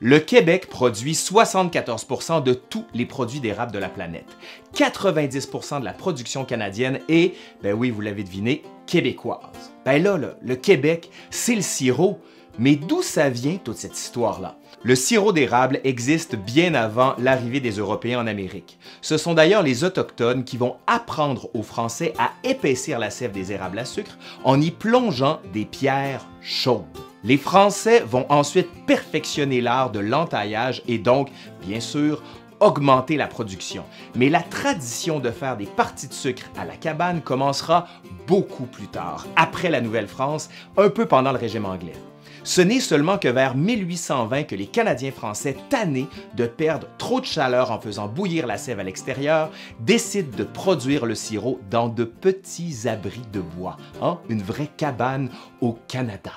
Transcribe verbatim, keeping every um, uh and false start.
Le Québec produit soixante-quatorze pour cent de tous les produits d'érable de la planète, quatre-vingt-dix pour cent de la production canadienne et, ben oui, vous l'avez deviné, québécoise. Ben là, là le Québec, c'est le sirop. Mais d'où ça vient toute cette histoire-là? Le sirop d'érable existe bien avant l'arrivée des Européens en Amérique. Ce sont d'ailleurs les Autochtones qui vont apprendre aux Français à épaissir la sève des érables à sucre en y plongeant des pierres chaudes. Les Français vont ensuite perfectionner l'art de l'entaillage et donc, bien sûr, augmenter la production. Mais la tradition de faire des parties de sucre à la cabane commencera beaucoup plus tard, après la Nouvelle-France, un peu pendant le régime anglais. Ce n'est seulement que vers mille huit cent vingt que les Canadiens français, tannés de perdre trop de chaleur en faisant bouillir la sève à l'extérieur, décident de produire le sirop dans de petits abris de bois, hein? Une vraie cabane au Canada.